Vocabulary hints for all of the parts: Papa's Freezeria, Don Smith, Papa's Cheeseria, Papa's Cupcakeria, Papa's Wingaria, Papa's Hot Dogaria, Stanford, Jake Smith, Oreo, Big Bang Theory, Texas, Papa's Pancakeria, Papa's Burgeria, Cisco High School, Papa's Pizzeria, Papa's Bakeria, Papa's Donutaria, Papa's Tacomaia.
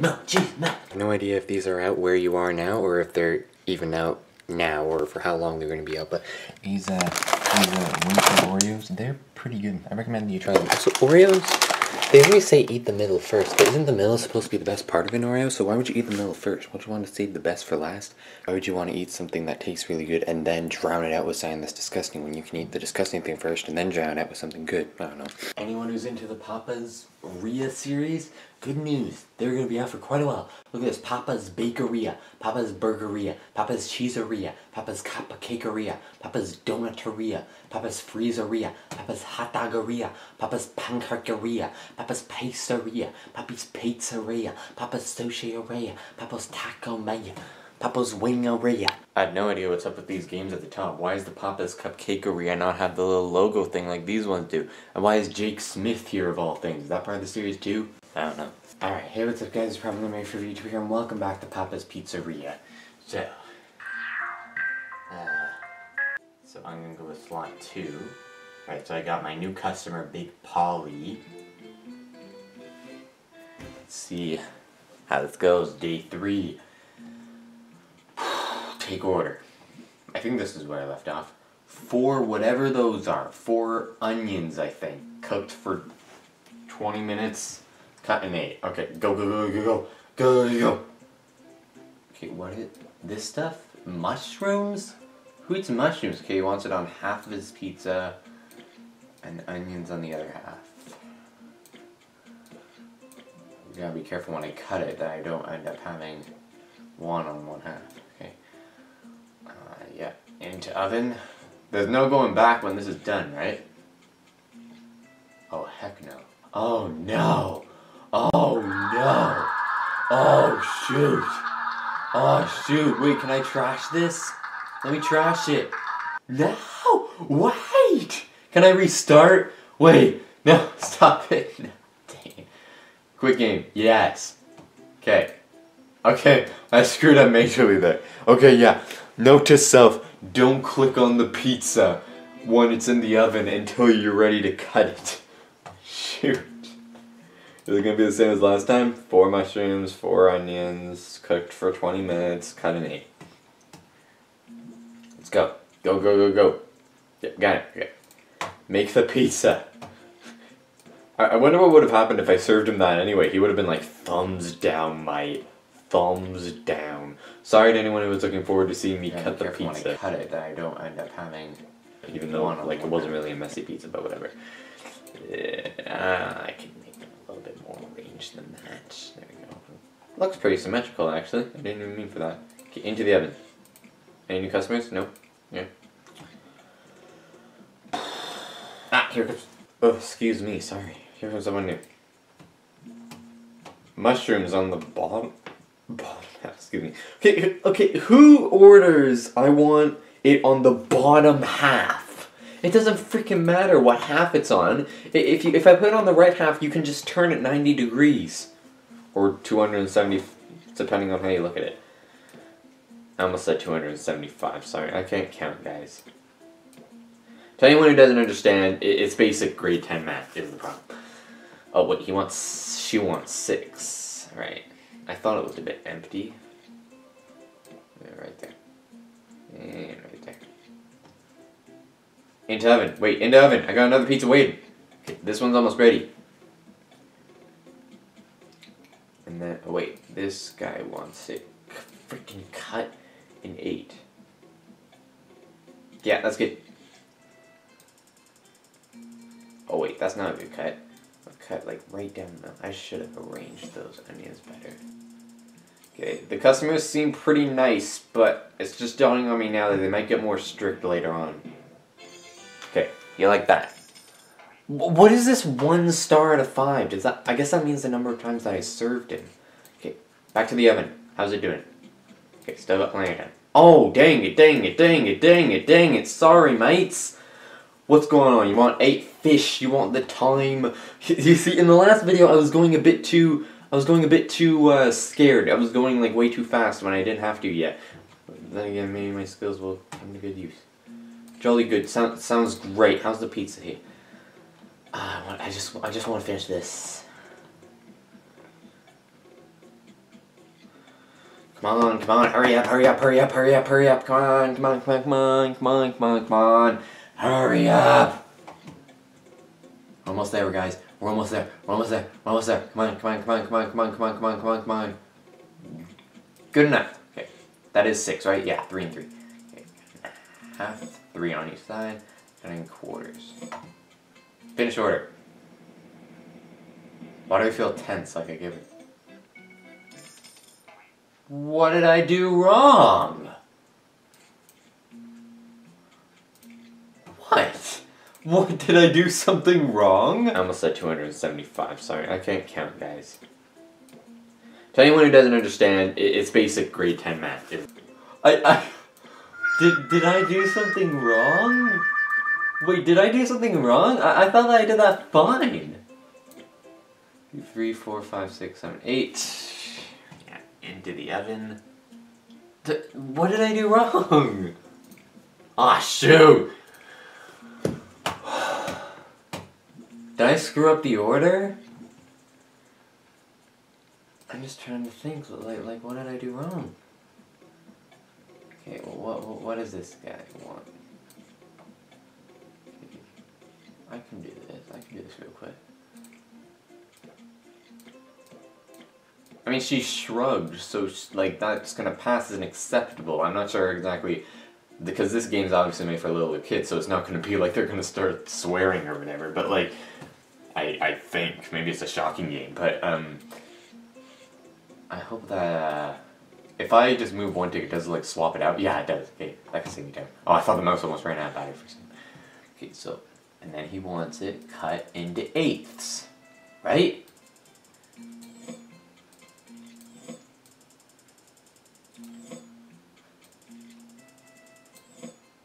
melt, cheese melt. No idea if these are out where you are now or if they're even out now or for how long they're going to be out, but these Wingaria Oreos, they're pretty good. I recommend you try them. So Oreos, they always say eat the middle first, but isn't the middle supposed to be the best part of an Oreo? So why would you eat the middle first? Would you want to save the best for last? Why would you want to eat something that tastes really good and then drown it out with something that's disgusting when you can eat the disgusting thing first and then drown it out with something good? I don't know. Anyone who's into the Papa's Ria series, good news, they're going to be out for quite a while. Look at this, Papa's Bakeria, Papa's Burgeria, Papa's Cheeseria, Papa's Cupcakeria, Papa's Donutaria, Papa's Freezeria, Papa's Hot Dogaria, Papa's Pancakeria, Papa's Pizzeria, Papa's Pizzeria, Papa's Sociaria, Papa's Tacomaia, Papa's Wingaria. I have no idea what's up with these games at the top. Why is the Papa's Cupcakeria not have the little logo thing like these ones do? And why is Jake Smith here of all things? Is that part of the series too? I don't know. Alright, hey, what's up guys? It's probably made for YouTube here and welcome back to Papa's Pizzeria. So I'm gonna go with slot 2. Alright, so I got my new customer, Big Polly. Let's see how this goes, day 3. Take order. I think this is where I left off. 4 whatever those are. 4 onions, I think. Cooked for 20 minutes. Cut and ate. Okay, go, go, go, go, go. Go, go. Okay, what is this stuff? Mushrooms? Who eats mushrooms? Okay, he wants it on half of his pizza and onions on the other half. You gotta be careful when I cut it that I don't end up having one on one half. Okay. Yeah, into oven. There's no going back when this is done, right? Oh, heck no. Oh, no. Oh, no. Oh, shoot. Oh, shoot. Wait, can I trash this? Let me trash it. No. Wait. Can I restart? Wait. No, stop it. No. Dang. Quick game. Yes. Okay. Okay. I screwed up majorly there. Okay, yeah. Note to self, don't click on the pizza when it's in the oven until you're ready to cut it. Shoot. Is it gonna be the same as last time? 4 mushrooms, 4 onions, cooked for 20 minutes, cut and ate. Let's go. Go, go, go, go. Yeah, got it. Okay. Make the pizza. I wonder what would have happened if I served him that anyway. He would have been like, thumbs down, mate. Thumbs down. Sorry to anyone who was looking forward to seeing me cut the pizza. Cut it that I don't end up having. Even though like it wasn't really a messy pizza, but whatever. I can make it a little bit more range than that. There we go. Looks pretty symmetrical actually. I didn't even mean for that. Okay, into the oven. Any new customers? No. Yeah. Ah, here comes. Oh, excuse me. Sorry. Here comes someone new. Mushrooms on the bottom. Excuse me. Okay, okay, who orders I want it on the bottom half? It doesn't freaking matter what half it's on. If I put it on the right half, you can just turn it 90 degrees. Or 270, depending on how you look at it. I almost said 275, sorry. I can't count, guys. To anyone who doesn't understand, it's basic grade 10 math is the problem. Oh, what he wants, she wants 6, right. I thought it was a bit empty. Yeah, right there. And right there. Into oven. Wait, into oven. I got another pizza waiting. Okay, this one's almost ready. And then, oh wait, this guy wants it freaking cut in 8. Yeah, that's good. Oh wait, that's not a good cut. Cut like right down the middle. I should have arranged those onions better. Okay, the customers seem pretty nice, but it's just dawning on me now that they might get more strict later on. Okay, you like that? What is this 1 star out of 5? Does that? I guess that means the number of times that I served him. Okay, back to the oven. How's it doing? Okay, still got plenty of time. Oh, dang it, dang it, dang it, dang it, dang it. Sorry, mates. What's going on? You want 8 fish? You want the time? You see, in the last video, I was going a bit too scared. I was going like way too fast when I didn't have to yet. But then again, maybe my skills will come to good use. Jolly good. Sounds great. How's the pizza here? I just want to finish this. Come on, hurry up, come on, hurry up. Almost there, guys. We're almost there, we're almost there. Come on. Good enough. Okay, that is 6, right? Yeah, 3 and 3. Okay, half, 3 on each side, and in quarters. Finish order. Why do I feel tense like I give it? What did I do wrong? What? What did I do something wrong? I almost said 275, sorry, I can't count, guys. To anyone who doesn't understand, it's basic grade 10 math. Did I do something wrong? Wait, did I do something wrong? I thought that I did that fine. 3, 4, 5, 6, 7, 8. Yeah, into the oven. What did I do wrong? Ah, shoot! Did I screw up the order? I'm just trying to think, like what did I do wrong? Okay, well, what does this guy want? I can do this real quick. I mean, she shrugged, so like that's gonna pass as acceptable. I'm not sure exactly, because this game's obviously made for little kids, so it's not gonna be like they're gonna start swearing or whatever, but like, I think, maybe it's a shocking game, but I hope that, if I just move one ticket, does it like swap it out? Yeah, it does. Okay, that can save me time. Oh, I thought the mouse almost ran out of battery for a second. Okay, so, and then he wants it cut into 8ths, right?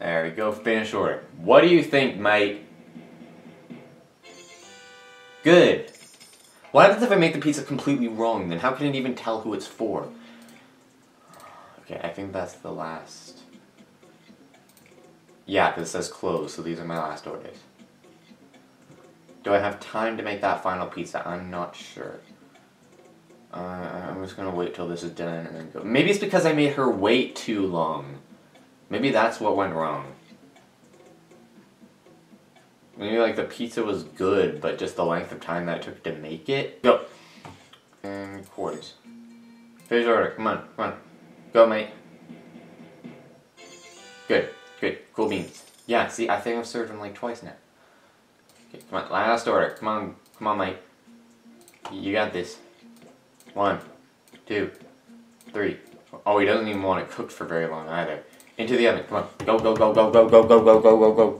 There we go, finish order. What do you think, mate? Good. What happens if I make the pizza completely wrong, then? How can it even tell who it's for? Okay, I think that's the last. Yeah, this says closed, so these are my last orders. Do I have time to make that final pizza? I'm not sure. I'm just gonna wait till this is done and then go. Maybe it's because I made her wait too long. Maybe that's what went wrong. Maybe like the pizza was good, but just the length of time that it took to make it. Go. And quarters. Finish order. Come on. Go, mate. Good. Cool beans. Yeah, see, I think I've served him like twice now. Okay, come on. Last order. Come on, mate. You got this. 1, 2, 3, 4. Oh, he doesn't even want it cooked for very long either. Into the oven. Come on. Go.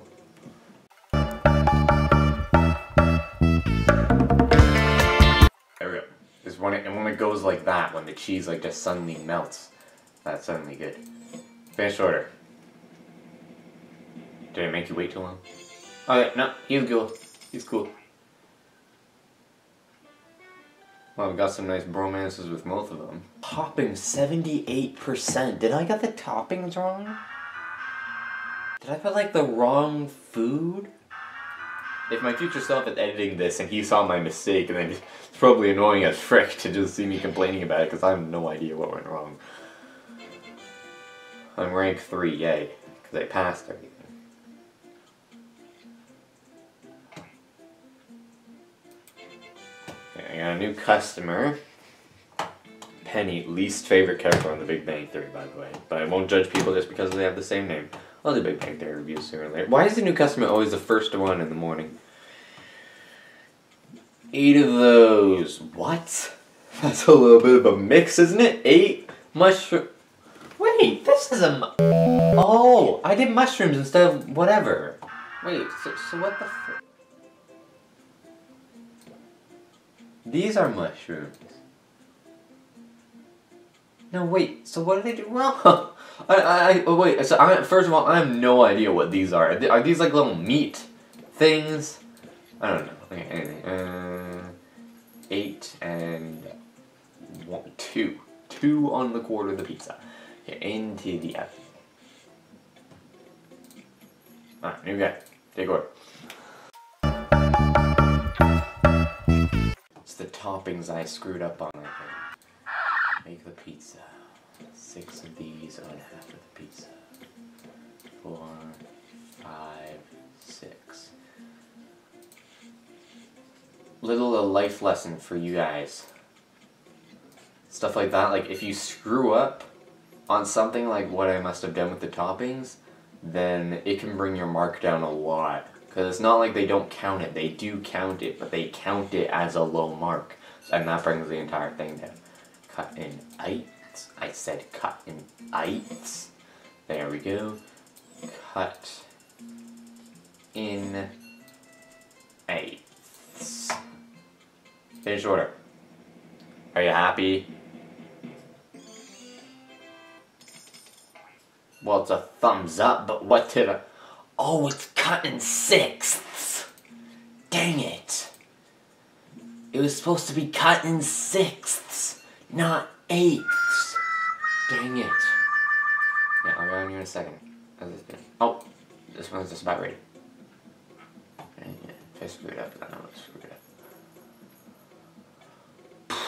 When it goes like that, when the cheese like just suddenly melts, that's suddenly good. Finished order. Did I make you wait too long? Oh yeah, no, he's cool. Well, we got some nice bromances with both of them. Topping 78%. Did I get the toppings wrong? Did I put like the wrong food? If my future self is editing this and he saw my mistake, then it's probably annoying as frick to just see me complaining about it, because I have no idea what went wrong. I'm rank 3, yay, because I passed everything. Okay, I got a new customer. Penny, least favorite character on the Big Bang Theory, by the way. But I won't judge people just because they have the same name. I'll do Big Bang Theory reviews sooner or later. Why is the new customer always the first one in the morning? 8 of those. What? That's a little bit of a mix, isn't it? 8 mushroom. Wait, this is a oh, I did mushrooms instead of whatever. Wait, so what the f... These are mushrooms. No, wait, so what did they do wrong? First of all, I have no idea what these are. Are these like little meat things? I don't know. Okay, anything. 8 and 1, 2. 2 on the quarter of the pizza. Okay, into the oven. Alright, new guy. Take order. It's the toppings I screwed up on, I think. Make the pizza. 6 of these on half of the pizza. 4, 5, 6. Little life lesson for you guys. Stuff like that, like if you screw up on something like what I must have done with the toppings, then it can bring your mark down a lot. Because it's not like they don't count it, they do count it, but they count it as a low mark. And that brings the entire thing down. Cut in eighths. I said cut in eighths. There we go. Cut in eighths. Finish order. Are you happy? Well, it's a thumbs up, but what did I... Oh, it's cut in sixths! Dang it! It was supposed to be cut in sixths, not eighths! Dang it. Yeah, I'll go on you in a second. Oh, this one's just about ready. And yeah, if I screw it up, then I would screw it up.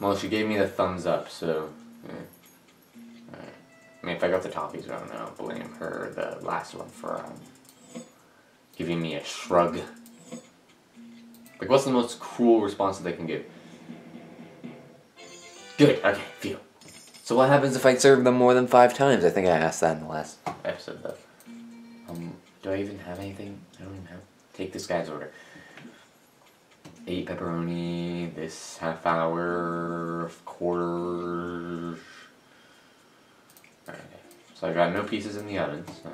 Well, she gave me the thumbs up, so... Yeah. I mean, if I got the toppings, I don't know. Blame her, the last one, for giving me a shrug. Like, what's the most cruel response that they can give? Good, okay, phew. So what happens if I serve them more than 5 times? I think I asked that in the last episode, though. Do I even have anything? I don't even have... Take this guy's order. 8 pepperoni, this half hour, quarter... Alright, so I got no pieces in the oven, so...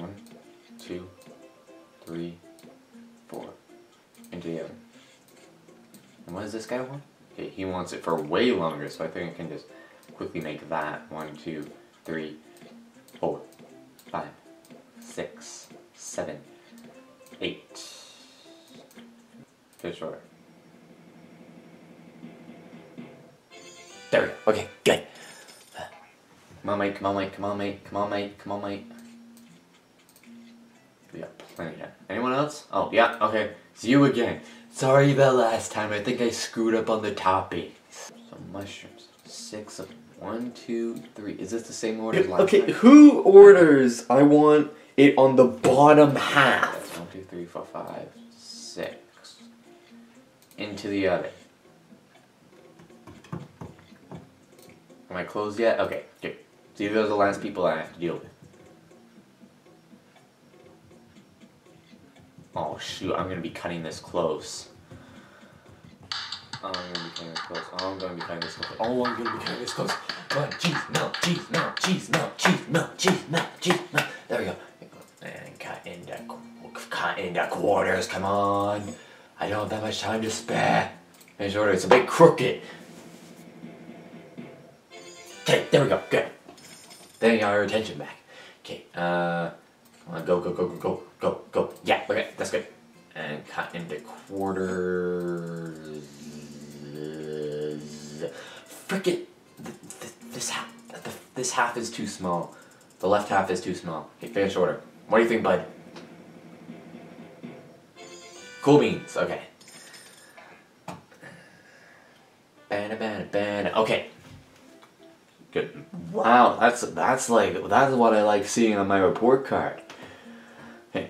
1, 2, 3, 4. Into the oven. And what does this guy want? Okay, he wants it for way longer, so I think I can just quickly make that. 1, 2, 3, 4, 5, 6, 7, 8. Fish order. There we go, okay, good. Come on, mate, come on, mate, come on, mate, come on, mate, come on, mate. We got plenty of... Anyone else? Oh, yeah, okay. It's you again. Sorry about last time. I think I screwed up on the toppings. Some mushrooms. 6 of them. 1, 2, 3. Is this the same order as last time? Okay, who orders? I want it on the bottom half. 1, 2, 3, 4, 5, 6. Into the oven. Am I closed yet? Okay, good. See, those are the last people I have to deal with. Oh shoot, I'm gonna be cutting this close. Oh, I'm gonna be cutting this close. Come on, cheese, melt, cheese, melt, cheese, melt, cheese, melt, cheese, melt, cheese, melt. There we go. And cut into quarters, come on. I don't have that much time to spare. Finish order, it's a bit crooked. Okay, there we go, good. Then you got your attention back. Okay, come on, go. Yeah, okay, that's good. And cut into quarters. Frick it! This half is too small. The left half is too small. Okay, finish order. What do you think, bud? Cool beans, okay. Banana, okay. Good. Wow, that's what I like seeing on my report card. Hey,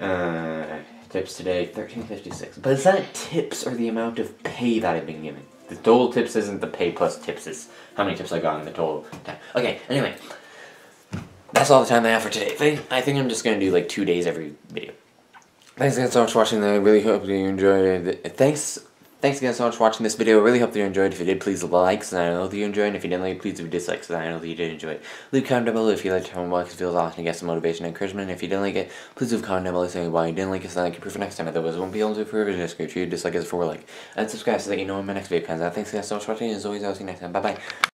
tips today, 13.56. But is that tips or the amount of pay that I've been given? The total tips isn't the pay plus tips, is how many tips I got in the total time. Okay, anyway, that's all the time I have for today. I think I'm just gonna do like 2 days every video. Thanks again so much for watching. I really hope that you enjoyed it. Thanks again so much for watching this video. I really hope that you enjoyed. If you did, please like, so I know that you enjoyed. And if you didn't like it, please do dislike, so I know that you did enjoy it. Leave a comment down below if you liked it, because it feels awesome to get some motivation and encouragement. And if you didn't like it, please leave a comment down below saying why you didn't like it, so I can prove for next time. Otherwise, I won't be able to prove it. It's great for you. Dislike is for like. And subscribe so that you know when my next video comes out. Thanks again so much for watching. As always, I'll see you next time. Bye bye.